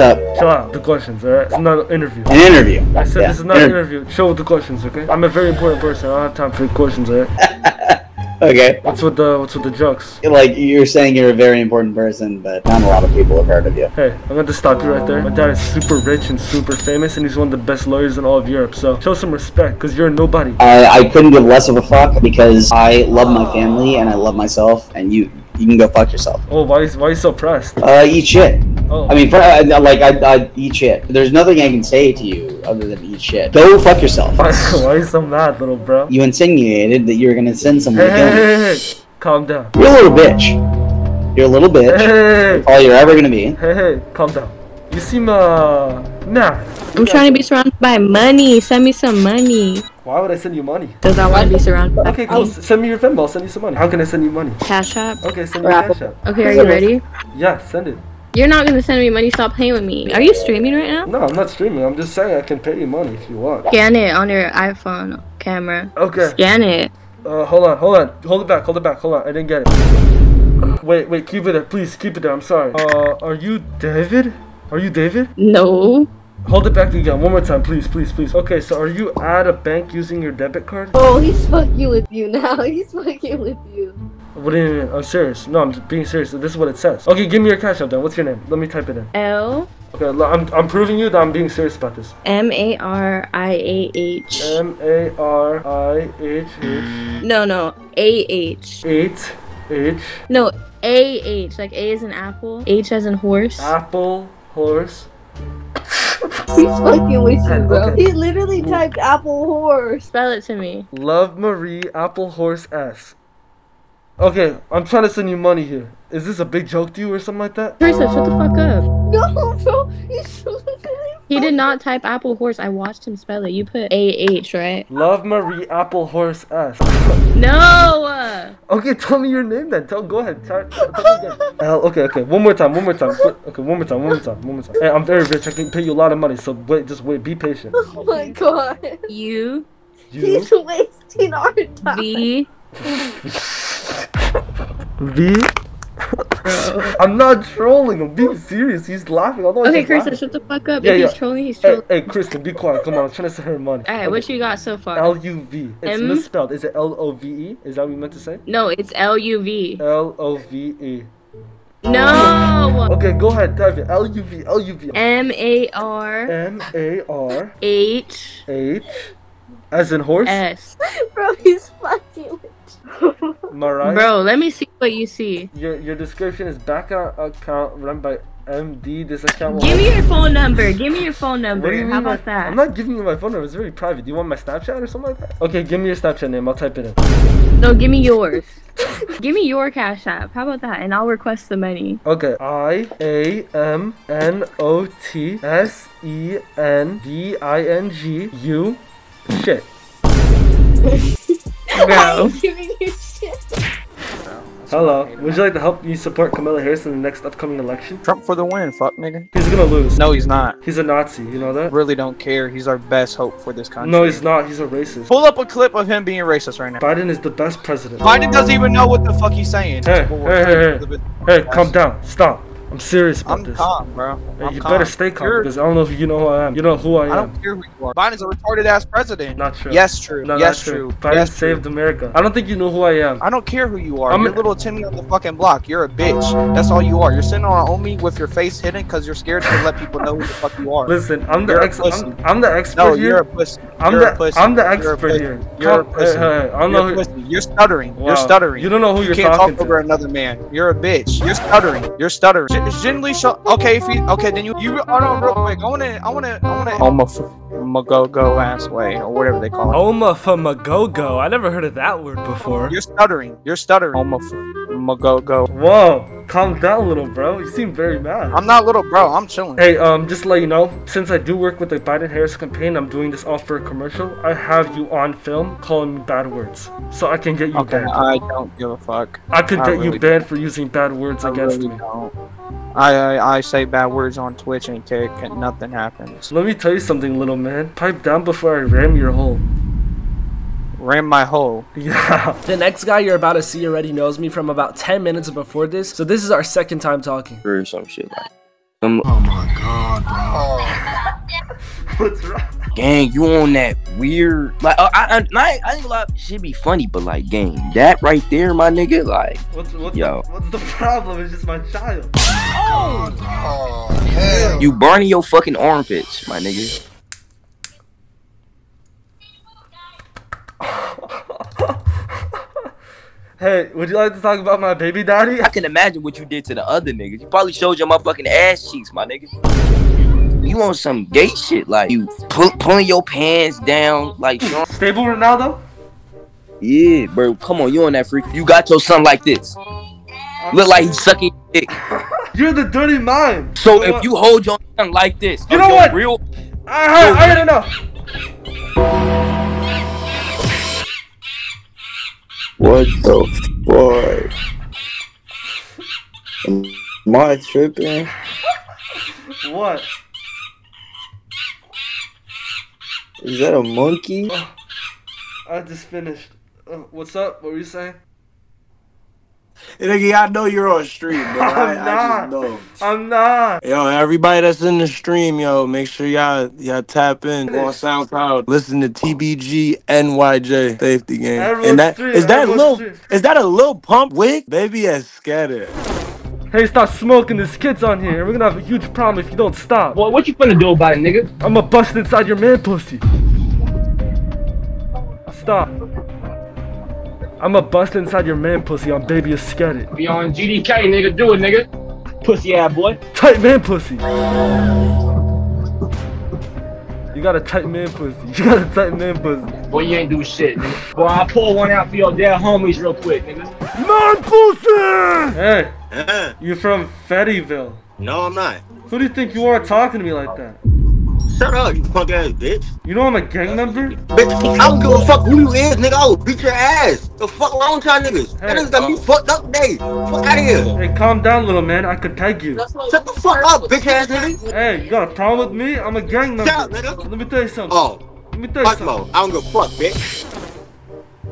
What's up? Chill out. The questions, alright? It's not an interview. An interview. I said this is not an interview. Chill with the questions, okay? I'm a very important person. I don't have time for your questions, alright? Okay. What's with the jokes? Like, you're saying you're a very important person, but not a lot of people have heard of you. Hey, I'm going to stop you right there. My dad is super rich and super famous, and he's one of the best lawyers in all of Europe, so show some respect, because you're a nobody. I couldn't give less of a fuck, because I love my family, and I love myself, and you can go fuck yourself. Oh, why are you so pressed? Eat shit. Oh. I mean, I eat shit. There's nothing I can say to you other than eat shit. Go fuck yourself. Why are you so mad, little bro? You insinuated that you were gonna send someone to kill me. Hey, calm down. You're a little bitch. You're a little bitch. That's all you're ever gonna be. Hey, calm down. You seem, nah. I'm trying to be surrounded by money. Send me some money. Why would I send you money? Because I want to be surrounded by money. Okay, cool. Send me your Venmo. I'll send you some money. How can I send you money? Cash App. Okay, send me Cash App. Okay, are you ready? Yeah, send it. You're not gonna send me money, stop playing with me. Are you streaming right now? No, I'm not streaming. I'm just saying I can pay you money if you want. Scan it on your iPhone camera. Okay. Scan it. Hold on. Hold it back. I didn't get it. Wait, keep it there. Please, keep it there. I'm sorry. Are you David? No. Hold it back again. One more time, please. Okay, so are you at a bank using your debit card? Oh, he's fucking with you now. He's fucking with you. What do you mean? I'm serious. No, I'm being serious. This is what it says. Okay, give me your Cash App then. What's your name? Let me type it in. L. Okay, I'm proving you that I'm being serious about this. M-A-R-I-A-H. M-A-R-I-H-H. No. A-H. 8-H. No, A-H. Like A as in apple. H as in horse. Apple. Horse. He's fucking with you, bro. Okay. He literally typed apple horse. Spell it to me. Love Marie apple horse S. Okay, I'm trying to send you money here. Is this a big joke to you or something like that? Teresa, shut the fuck up. No, bro. He did not type apple horse. I watched him spell it. You put A-H, right? Love Marie apple horse S. No! Okay, tell me your name then. Go ahead. Tell me again. Okay. One more time. Okay, one more time. Hey, I'm very rich. I can pay you a lot of money, so wait. Be patient. Oh my god. You? He's wasting our time. V? I'm not trolling, I'm being serious. He's laughing. Okay, Kristen, shut the fuck up. Yeah, if he's trolling, he's trolling. Hey, Kristen, be quiet. Come on, I'm trying to send her money. Alright, okay. What you got so far? L-U-V. It's misspelled. Is it L-O-V-E? Is that what you meant to say? No, it's L-U-V. L-O-V-E. No! Okay, go ahead, type it. L-U-V. M-A-R. M-A-R. H. H. As in horse? S. Bro, he's fucking Mariah? Bro, let me see what you see. Your description is back account run by MD. This account. Give me your phone number. How about that? I'm not giving you my phone number. It's very private. Do you want my Snapchat or something like that? Okay, give me your Snapchat name. I'll type it in. No, give me yours. Give me your Cash App. How about that? And I'll request the money. Okay. IAMNOTSENDINGU. Shit. Bro. Hello. Would you like to help me support Kamala Harris in the next upcoming election? Trump for the win, fuck nigga. He's gonna lose. No, he's not. He's a Nazi, you know that? Really don't care. He's our best hope for this country. No, he's not. He's a racist. Pull up a clip of him being racist right now. Biden is the best president. Biden doesn't even know what the fuck he's saying. Hey, calm down. Stop. I'm serious about this. I'm calm, bro. Hey, I'm calm. Better stay calm because I don't know if you know who I am. You know who I am. I don't care who you are. Biden's a retarded ass president. Not true. Yes, true. No, yes, true. Biden saved America. I don't think you know who I am. I don't care who you are. I'm a little Timmy on the fucking block. You're a bitch. That's all you are. You're sitting on Omi with your face hidden because you're scared to let people know who the fuck you are. Listen, I'm the expert here. No, you're a pussy. I'm the expert here. You're a pussy. You're stuttering. Wow. You're stuttering. You don't know who you're talking to. You can't talk over another man. You're a bitch. You're stuttering. You're stuttering. Generally, okay. If you okay, then you hold on real quick. I wanna. Homophomagogo ass way or whatever they call it. Homophomagogo. I never heard of that word before. You're stuttering. Homophomagogo. Whoa, calm down, little bro. You seem very mad. I'm not little bro. I'm chilling. Hey, just to let you know, since I do work with the Biden-Harris campaign, I'm doing this all for a commercial. I have you on film calling me bad words, so I can get you banned. I don't give a fuck. I could get you banned for using bad words against me. I say bad words on Twitch and kick and nothing happens. Let me tell you something, little man. Pipe down before I ram your hole. Ram my hole. Yeah. The next guy you're about to see already knows me from about 10 minutes before this, so this is our second time talking. Or some shit like. Oh my god. what's wrong. Gang, you on that weird, like, I ain't gonna lie, shit be funny, but like, gang, that right there, my nigga, like, what's the problem? It's just my child. Oh, oh hell. You burning your fucking armpits, my nigga. Hey, would you like to talk about my baby daddy? I can imagine what you did to the other niggas. You probably showed your motherfucking ass cheeks, my nigga. You on some gay shit, like you pulling your pants down, like Stable Ronaldo? Yeah, bro, come on, you on that freak. You got your son like this. Look like he's sucking dick. You're the dirty mind. So if you hold your son like this, you know what? Real I don't know. What the fuck? Am I tripping? What? Is that a monkey? Oh, I just finished. Oh, what's up? What were you saying? Hey, nigga, I know you're on stream, bro. I'm not. Yo, everybody that's in the stream, yo, make sure y'all tap in on SoundCloud. Listen to TBG NYJ Safety Game. And that stream, is that a Lil Pump wig? Baby, I scattered. Hey, stop smoking. There's kids on here. We're gonna have a huge problem if you don't stop. Well, what you gonna do about it, nigga? I'm gonna bust inside your man pussy. Stop. I'ma bust inside your man pussy on Baby is Scattered. Be on GDK, nigga. Do it, nigga. Pussy ass boy. Tight man pussy. You got a tight man pussy. You got a tight man pussy. Boy, you ain't do shit, nigga. Boy, I'll pull one out for your dad homies real quick, nigga. Man pussy! Hey. You from Fettyville. No, I'm not. Who do you think you are talking to me like that? Shut up, you punk ass bitch. You know I'm a gang member? Bitch, I don't give a fuck who you is, nigga. I will beat your ass. The fuck wrong with y'all niggas? Hey, that niggas got me fucked up today. Fuck out of here. Hey, calm down, little man. I could tag you. Shut the fuck up, bitch ass nigga. Hey, you got a problem with me? I'm a gang member. Shut up, nigga. Let me tell you something. Oh. Let me tell you something. Mode. I don't give a fuck, bitch.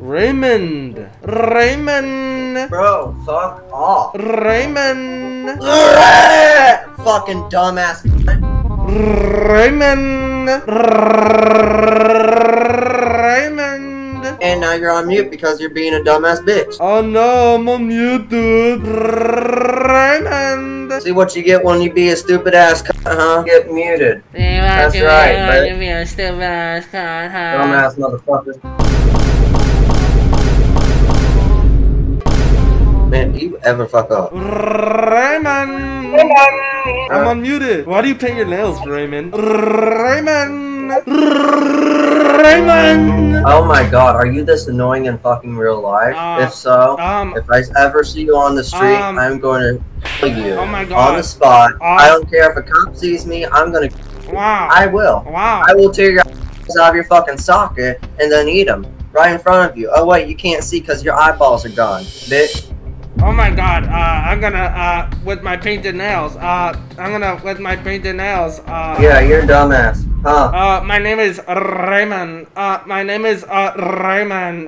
Raymond. Raymond. Bro, fuck off. Raymond. Fucking dumbass. Raymond. And now you're on mute because you're being a dumbass bitch. Oh no, I'm on mute, dude. Raymond. See what you get when you be a stupid ass cunt, huh? Get muted. That's right, buddy. You be a stupid ass cunt, huh? Dumbass motherfucker. Man, do you ever fuck up? Raymond. Raymond. I'm unmuted. Why do you paint your nails, Raymond? Raymond! Raymond! Oh my god, are you this annoying in fucking real life? If so, if I ever see you on the street, I'm going to kill you on the spot. I don't care if a cop sees me, I'm going to kill you. I will. I will tear your ass out of your fucking socket and then eat them right in front of you. Oh wait, you can't see because your eyeballs are gone, bitch. Oh my god, I'm gonna, with my painted nails, yeah, you're a dumbass, huh? My name is Raymond, my name is, Raymond.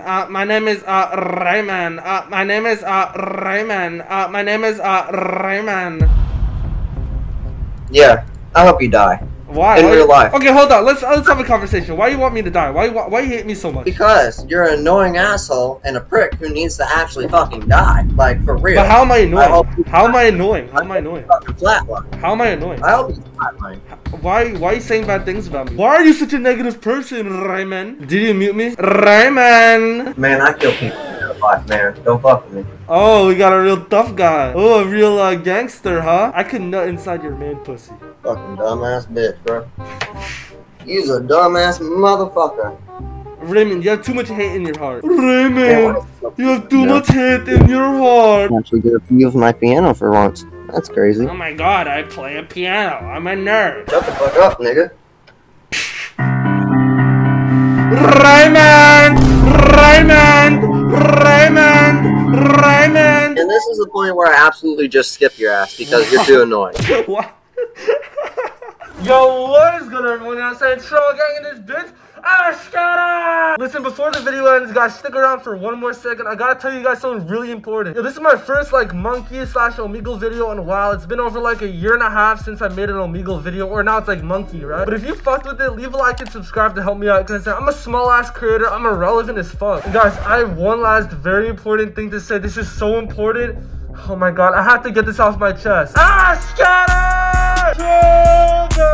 Yeah, I hope you die. Why? In real life. Okay, hold on. Let's have a conversation. Why you want me to die? Why you hate me so much? Because you're an annoying asshole and a prick who needs to actually fucking die. Like, for real. But how am I annoying? How am I annoying? How am I annoying? Fucking flatline. How am I annoying? I hope you flatline. Why are you saying bad things about me? Why are you such a negative person, Raymond? Did you mute me? Raymond! Man, I kill people in real life, man. Don't fuck with me. Oh, we got a real tough guy. Oh, a real gangster, huh? I could nut inside your man pussy. Fucking dumbass bitch, bro. You's a dumbass motherfucker. Raymond, you have too much hate in your heart. Raymond, you have too much hate in your heart. I actually get a view of my piano for once. That's crazy. Oh my god, I play a piano. I'm a nerd. Shut the fuck up, nigga. Raymond! Raymond! Raymond! Raymond! And this is the point where I absolutely just skip your ass because you're too annoying. What? Yo, what is good, everyone? I'm saying troll gang in this bitch. Oh, shut up! Listen, before the video ends, guys, stick around for one more second. I gotta tell you guys something really important. Yo, this is my first, like, Monkey/Omegle video in a while. It's been over, like, 1.5 years since I made an Omegle video, or now it's, like, Monkey, right? But if you fucked with it, leave a like and subscribe to help me out, because I'm a small-ass creator. I'm irrelevant as fuck. And guys, I have one last very important thing to say. This is so important. Oh, my God. I have to get this off my chest. Ah, shut up!